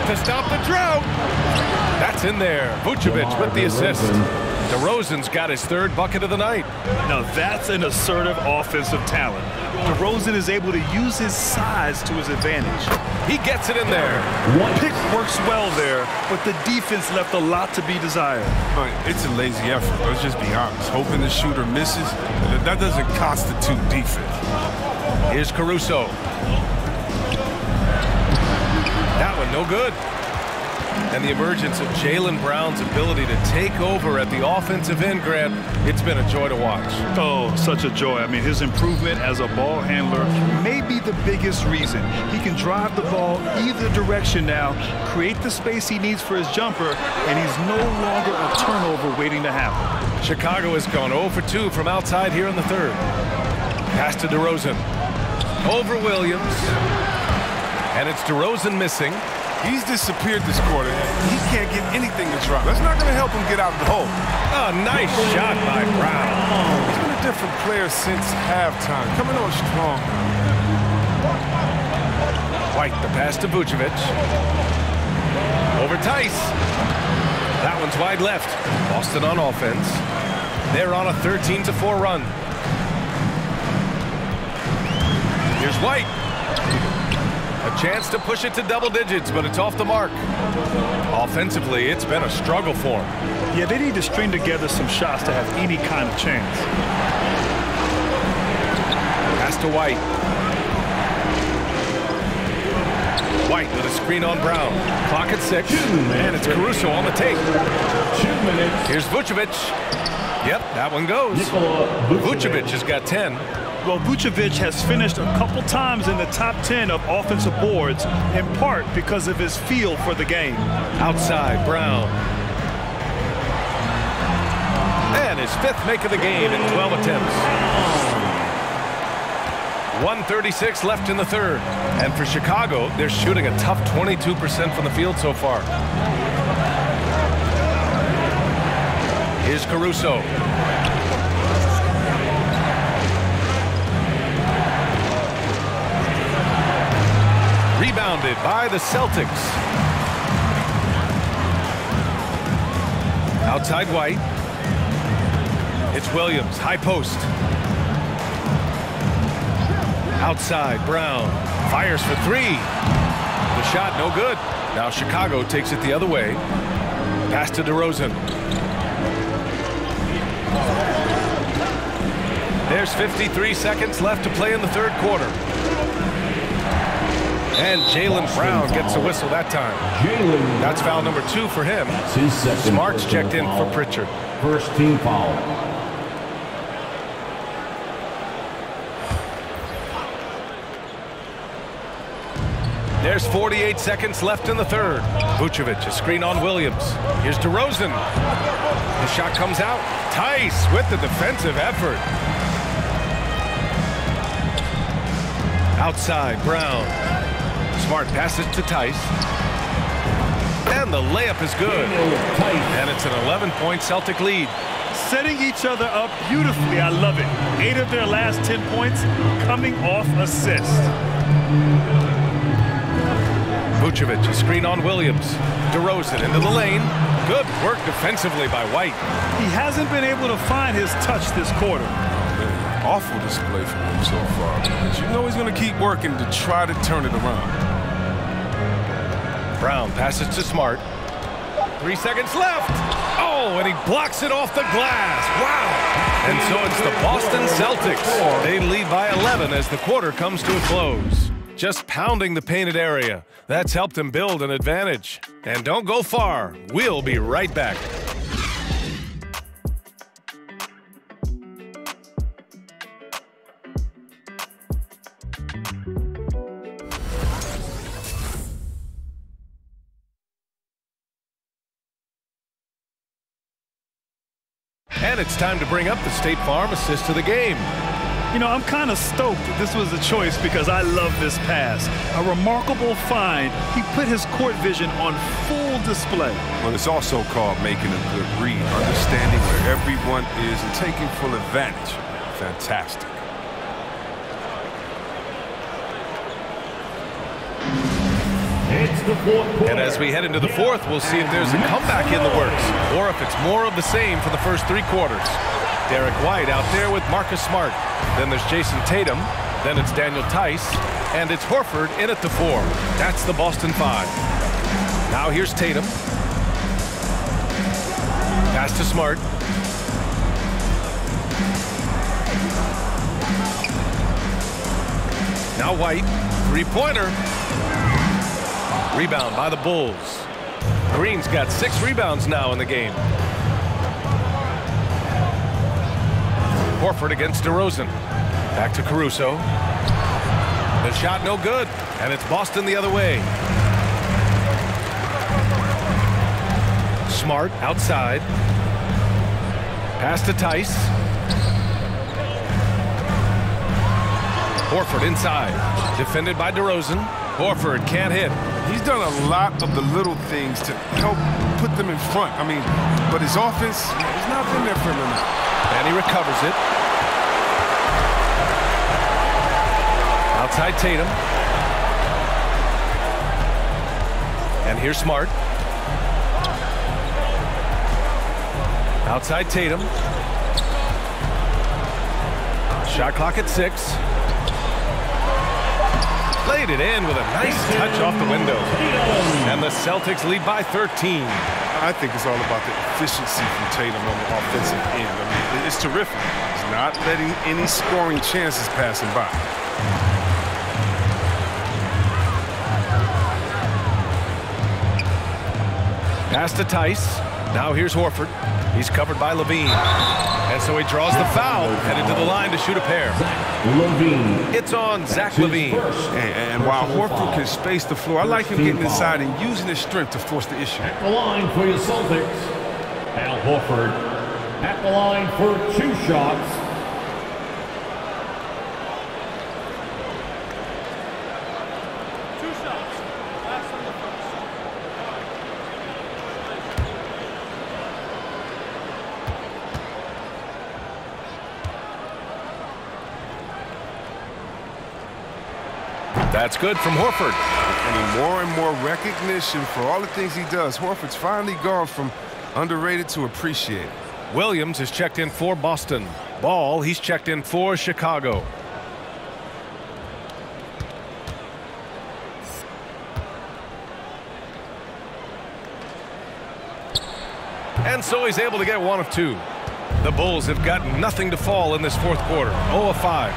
to stop the drought. That's in there. Vucevic with the assist. DeRozan's got his third bucket of the night. Now that's an assertive offensive talent. DeRozan is able to use his size to his advantage. He gets it in there. One pick works well there, but the defense left a lot to be desired. It's a lazy effort. Let's just be honest. Hoping the shooter misses, that doesn't constitute defense. Here's Caruso. That one, no good. And the emergence of Jaylen Brown's ability to take over at the offensive end, Grant, it's been a joy to watch. Oh, such a joy. I mean, his improvement as a ball handler may be the biggest reason. He can drive the ball either direction now, create the space he needs for his jumper, and he's no longer a turnover waiting to happen. Chicago has gone 0 for 2 from outside here in the third. Pass to DeRozan. Over Williams. And it's DeRozan missing. He's disappeared this quarter. He can't get anything to drop. That's not going to help him get out of the hole. A nice shot by Brown. He's been a different player since halftime. Coming on strong. White, the pass to Vucevic. Over Tice. That one's wide left. Boston on offense. They're on a 13-4 run. Here's White. A chance to push it to double digits, but it's off the mark. Offensively, it's been a struggle for him. Yeah, they need to string together some shots to have any kind of chance. Pass to White. White with a screen on Brown. Clock at 6, and it's Caruso on the take. Here's Vucevic. Yep, that one goes. Vucevic has got 10. Well, Vucevic has finished a couple times in the top 10 of offensive boards, in part because of his feel for the game. Outside, Brown. And his 5th make of the game in 12 attempts. 1:36 left in the 3rd. And for Chicago, they're shooting a tough 22% from the field so far. Here's Caruso. Rebounded by the Celtics. Outside White. It's Williams, high post. Outside Brown. Fires for 3. The shot no good. Now Chicago takes it the other way. Pass to DeRozan. There's 53 seconds left to play in the 3rd quarter. And Jaylen Brown gets a whistle that time. That's foul number 2 for him. Smart's checked in for Pritchard. First team foul. There's 48 seconds left in the 3rd. Vucevic, a screen on Williams. Here's DeRozan. The shot comes out. Tice with the defensive effort. Outside, Brown. Smart passes to Tice. And the layup is good. And it's an 11-point Celtic lead. Setting each other up beautifully. I love it. 8 of their last 10 points coming off assist. Vucevic, a screen on Williams. DeRozan into the lane. Good work defensively by White. He hasn't been able to find his touch this quarter. Awful display from him so far. But you know he's going to keep working to try to turn it around. Brown passes to Smart. 3 seconds left. Oh, and he blocks it off the glass. Wow. And so it's the Boston Celtics. They lead by 11 as the quarter comes to a close. Just pounding the painted area. That's helped them build an advantage. And don't go far. We'll be right back. It's time to bring up the State Farm assist to the game. You know, I'm kind of stoked that this was a choice because I love this pass. A remarkable find. He put his court vision on full display. Well, it's also called making a good read, understanding where everyone is and taking full advantage. Fantastic. And as we head into the 4th, we'll see if there's a comeback in the works, or if it's more of the same for the first 3 quarters. Derek White out there with Marcus Smart. Then there's Jason Tatum. Then it's Daniel Tice. And it's Horford in at the 4. That's the Boston 5. Now here's Tatum. Pass to Smart. Now White. Three-pointer. Rebound by the Bulls. Green's got 6 rebounds now in the game. Horford against DeRozan. Back to Caruso. The shot no good, and it's Boston the other way. Smart outside. Pass to Tice. Horford inside. Defended by DeRozan. Horford can't hit. He's done a lot of the little things to help put them in front. I mean, but his offense has not been there for him enough. And he recovers it. Outside Tatum. And here's Smart. Outside Tatum. Shot clock at 6. Laid it in with a nice touch off the window. And the Celtics lead by 13. I think it's all about the efficiency from Tatum on the offensive end. I mean, it's terrific. He's not letting any scoring chances pass him by. Pass to Tice. Now here's Horford. He's covered by LaVine. And so he draws the foul, headed to the line to shoot a pair. LaVine. It's on Zach LaVine. And while Horford can space the floor, I like him getting inside and using his strength to force the issue. At the line for your Celtics, Al Horford. At the line for 2 shots. That's good from Horford. And more recognition for all the things he does. Horford's finally gone from underrated to appreciated. Williams has checked in for Boston. Ball, he's checked in for Chicago. And so he's able to get 1 of 2. The Bulls have got nothing to fall in this fourth quarter. 0 of 5.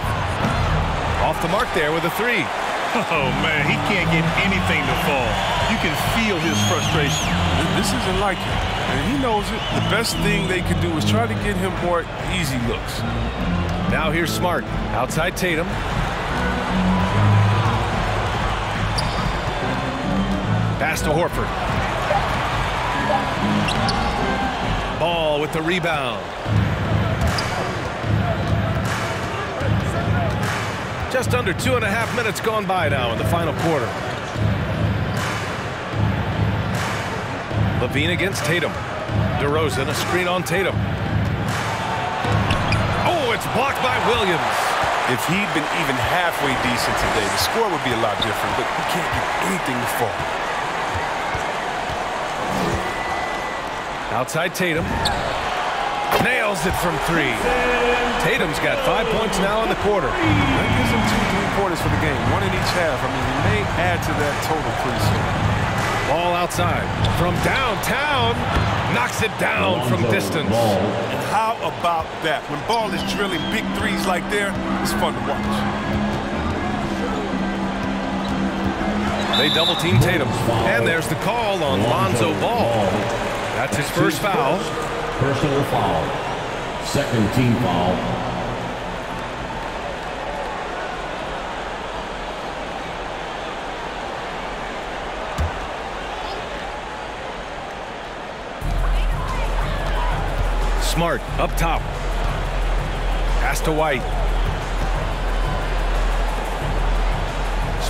Off the mark there with a 3. Oh, man, he can't get anything to fall. You can feel his frustration. This isn't like him, and he knows it. The best thing they can do is try to get him more easy looks. Now here's Smart. Outside Tatum. Pass to Horford. Ball with the rebound. Just under 2.5 minutes gone by now in the final quarter. LaVine against Tatum. DeRozan, a screen on Tatum. Oh, it's blocked by Williams. If he'd been even halfway decent today, the score would be a lot different, but he can't get anything to fall. Outside Tatum. Nails it from 3. Tatum's got 5 points now in the quarter. That gives him 2 3-pointers for the game, 1 in each half. I mean, he may add to that total pretty soon. Ball outside from downtown, knocks it down from distance. And how about that? When Ball is drilling big threes like there, it's fun to watch. They double team Tatum, and there's the call on Lonzo Ball. That's his first foul. Personal foul. Second team foul. Smart up top. Pass to White.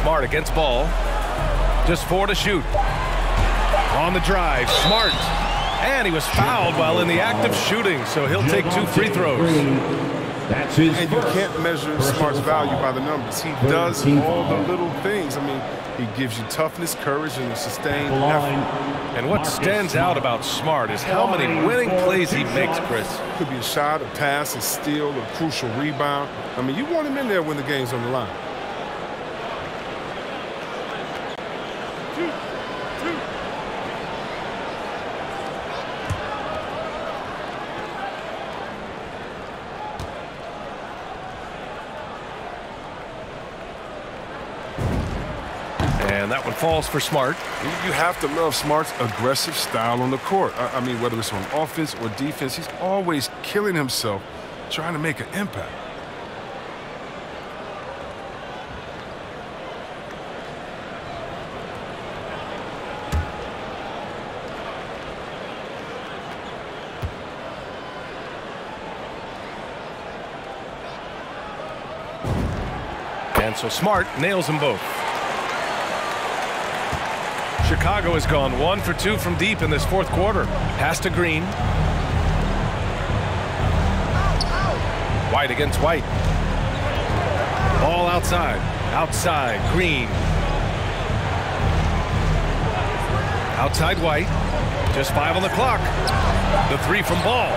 Smart against Ball. Just 4 to shoot. On the drive. Smart. And he was fouled while in the act of shooting, so he'll take 2 free throws. That's his and you can't measure Smart's value by the numbers. He does all the little things. I mean, he gives you toughness, courage, and a sustained effort. And what stands out about Smart is how many winning plays he makes, Chris. Could be a shot, a pass, a steal, a crucial rebound. I mean, you want him in there when the game's on the line. And that one falls for Smart. You have to love Smart's aggressive style on the court. I mean, whether it's on offense or defense, he's always killing himself, trying to make an impact. And so Smart nails them both. Chicago has gone 1 for 2 from deep in this fourth quarter. Pass to Green. White against White. Ball outside. Outside. Green. Outside White. Just 5 on the clock. The 3 from Ball.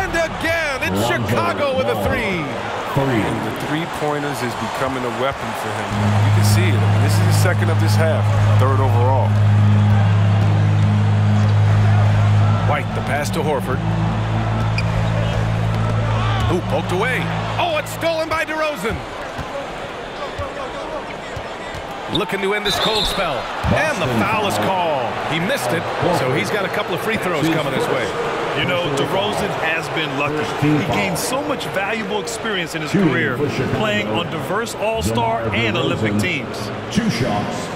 And again, it's Chicago with a 3. And the three-pointers is becoming a weapon for him. You can see it. This is the second of this half, third overall. White, the pass to Horford. Ooh, poked away. Oh, it's stolen by DeRozan. Looking to end this cold spell. And the foul is called. He missed it, so he's got a couple of free throws coming his way. You know, DeRozan has been lucky. He gained so much valuable experience in his career, playing on diverse All-Star and Olympic teams. 2 shots.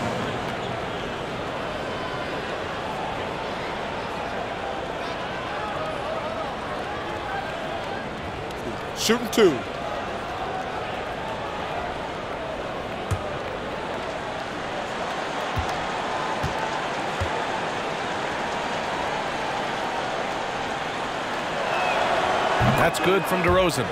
Shooting 2. That's good from DeRozan.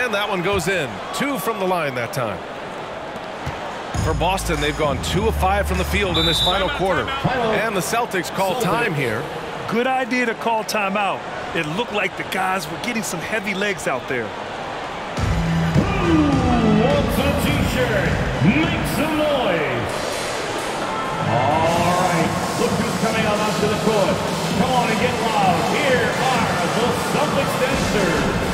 And that one goes in. 2 from the line that time. For Boston, they've gone 2 of 5 from the field in this final quarter. And the Celtics call time here. Good idea to call timeout. It looked like the guys were getting some heavy legs out there. Who wants a t-shirt? Make some noise. All right, look who's coming out onto the court. Come on and get loud. Here are the Celtics dancers.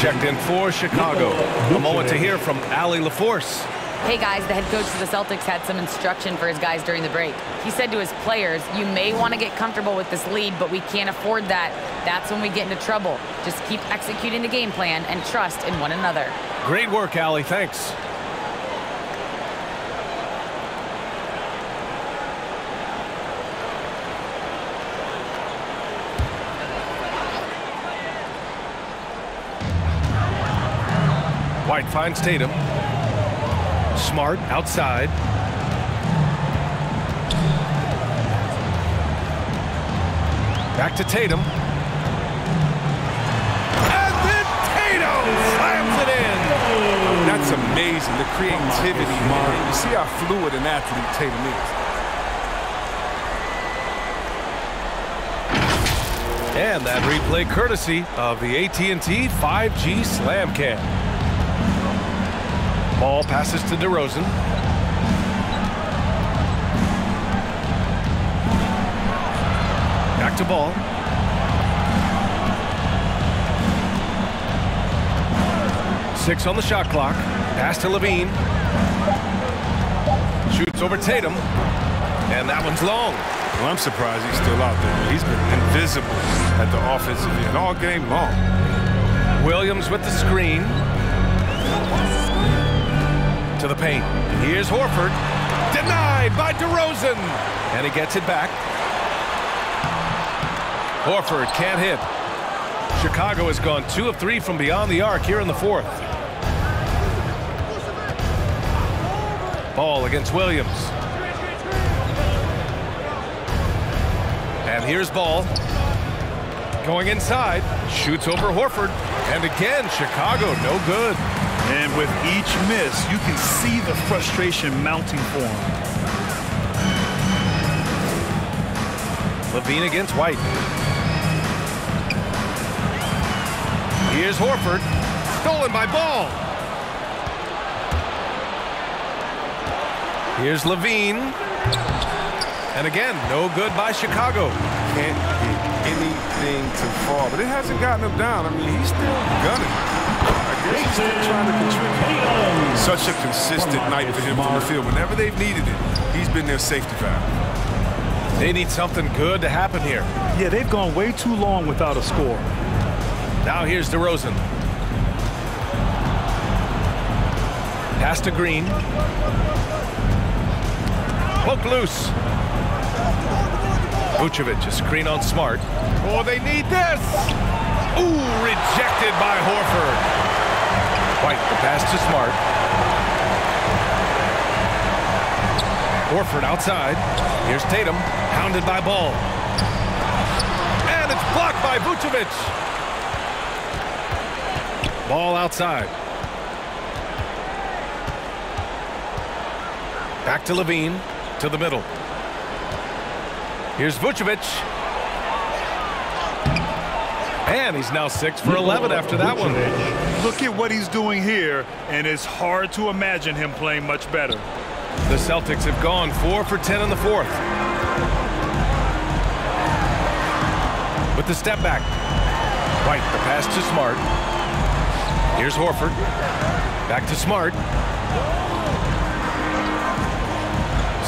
Checked in for Chicago. A moment to hear from Ali LaForce. Hey guys, the head coach of the Celtics had some instruction for his guys during the break. He said to his players, you may want to get comfortable with this lead, but we can't afford that. That's when we get into trouble. Just keep executing the game plan and trust in one another. Great work, Ali. Thanks. White finds Tatum. Smart outside. Back to Tatum. And then Tatum slams it in. That's amazing, the creativity. You see how fluid an athlete Tatum is. And that replay courtesy of the AT&T 5G Slam Cam. Ball passes to DeRozan. Back to Ball. Six on the shot clock. Pass to Levine. Shoots over Tatum. And that one's long. Well, I'm surprised he's still out there. He's been invisible at the offensive end all game long. Williams with the screen. To the paint. Here's Horford. Denied by DeRozan. And he gets it back. Horford can't hit. Chicago has gone 2 of 3 from beyond the arc here in the fourth. Ball against Williams. And here's Ball. Going inside. Shoots over Horford. And again, Chicago no good. And with each miss, you can see the frustration mounting for him. Levine against White. Here's Horford. Stolen by Ball. Here's Levine. And again, no good by Chicago. Can't get anything to fall, but it hasn't gotten him down. I mean, he's still gunning. I guess he's still trying to contribute. Such a consistent night for him on the field. Whenever they've needed it, he's been their safety valve. They need something good to happen here. Yeah, they've gone way too long without a score. Now here's DeRozan. Pass to Green. Poke loose. Vucevic, a screen on Smart. Oh, they need this. Ooh, rejected by Horford. White, the pass to Smart. Horford outside. Here's Tatum, hounded by Ball. And it's blocked by Vucevic. Ball outside. Back to Levine. To the middle. Here's Vucevic. And he's now 6 for 11 after that one. Look at what he's doing here, and it's hard to imagine him playing much better. The Celtics have gone 4 for 10 in the fourth. With the step back. White, the pass to Smart. Here's Horford. Back to Smart.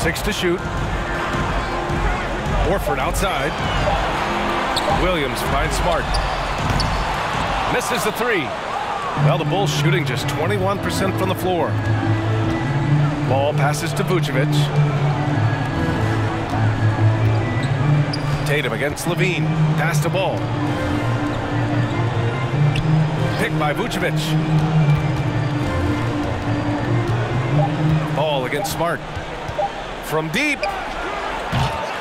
6 to shoot. Horford outside. Williams finds Smart. Misses the 3. Well, the Bulls shooting just 21% from the floor. Ball passes to Vucevic. Tatum against Levine. Pass to Ball. Picked by Vucevic. Ball against Smart. From deep,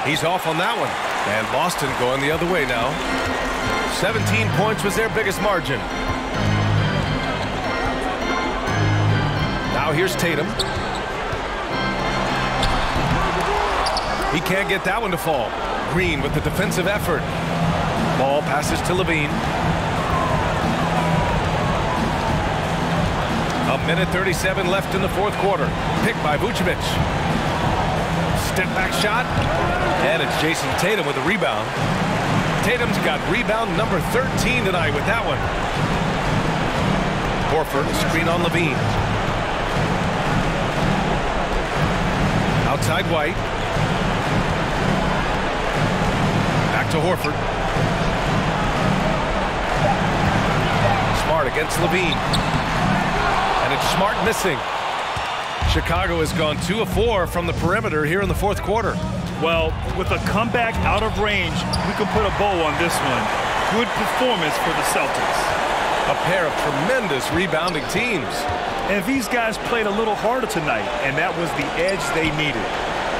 he's off on that one. And Boston going the other way now. 17 points was their biggest margin. Now here's Tatum. He can't get that one to fall. Green with the defensive effort. Ball passes to Levine. A minute 37 left in the fourth quarter. Picked by Vucevic. Step back shot, and it's Jason Tatum with a rebound. Tatum's got rebound number 13 tonight with that one. Horford, screen on Levine. Outside White. Back to Horford. Smart against Levine. And it's Smart missing. Chicago has gone 2 of 4 from the perimeter here in the fourth quarter. Well, with a comeback out of range, we can put a bow on this one. Good performance for the Celtics. A pair of tremendous rebounding teams. And these guys played a little harder tonight, and that was the edge they needed.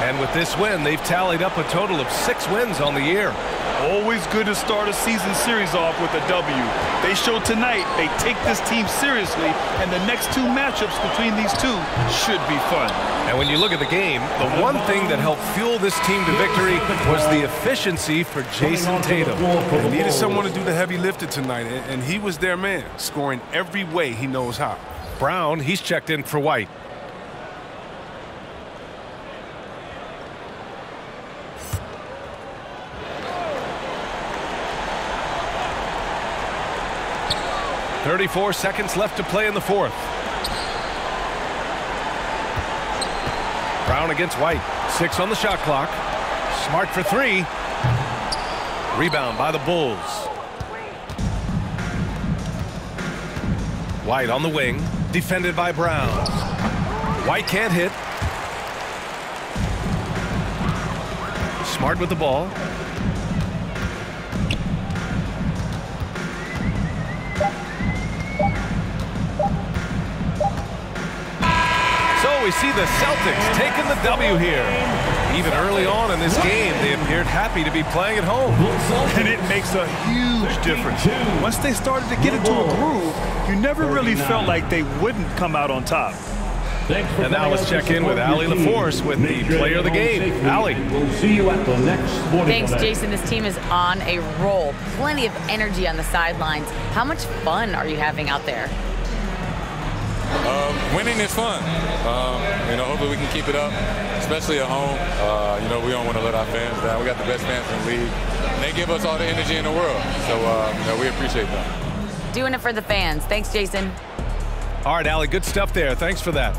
And with this win, they've tallied up a total of 6 wins on the year. Always good to start a season series off with a W. They showed tonight they take this team seriously, and the next 2 matchups between these 2 should be fun. And when you look at the game, the one thing that helped fuel this team to victory was the efficiency for Jason Tatum. They needed someone to do the heavy lifting tonight, and he was their man, scoring every way he knows how. Brown, he's checked in for White. .34 seconds left to play in the fourth. Brown against White. 6 on the shot clock. Smart for 3. Rebound by the Bulls. White on the wing, defended by Brown. White can't hit. Smart with the ball. So we see the Celtics taking the W here. Even early on in this game, they appeared happy to be playing at home. And it makes a huge difference. Once they started to get into a groove, you never really felt like they wouldn't come out on top. And now let's check in with Allie LaForce with the player of the game. Allie. We'll see you at the next sporting event. Thanks, Jason. This team is on a roll. Plenty of energy on the sidelines. How much fun are you having out there? Winning is fun. Hopefully we can keep it up, especially at home. We don't want to let our fans down. We got the best fans in the league, and they give us all the energy in the world. So, we appreciate that. Doing it for the fans. Thanks, Jason. All right, Allie, good stuff there. Thanks for that.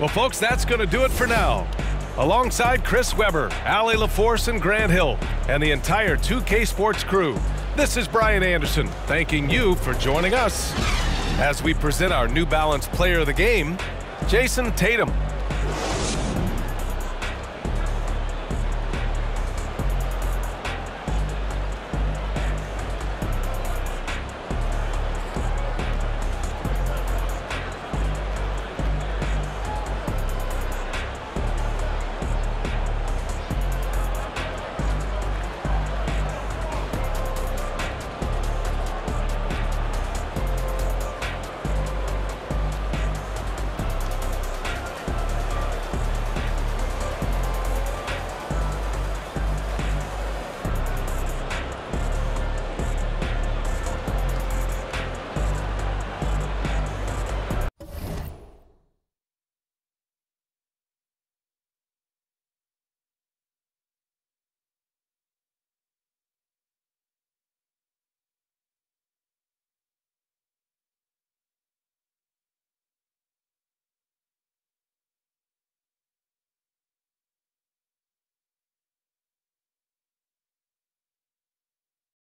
Well, folks, that's going to do it for now. Alongside Chris Webber, Allie LaForce, and Grant Hill, and the entire 2K Sports crew, this is Brian Anderson thanking you for joining us. As we present our New Balance player of the game, Jason Tatum.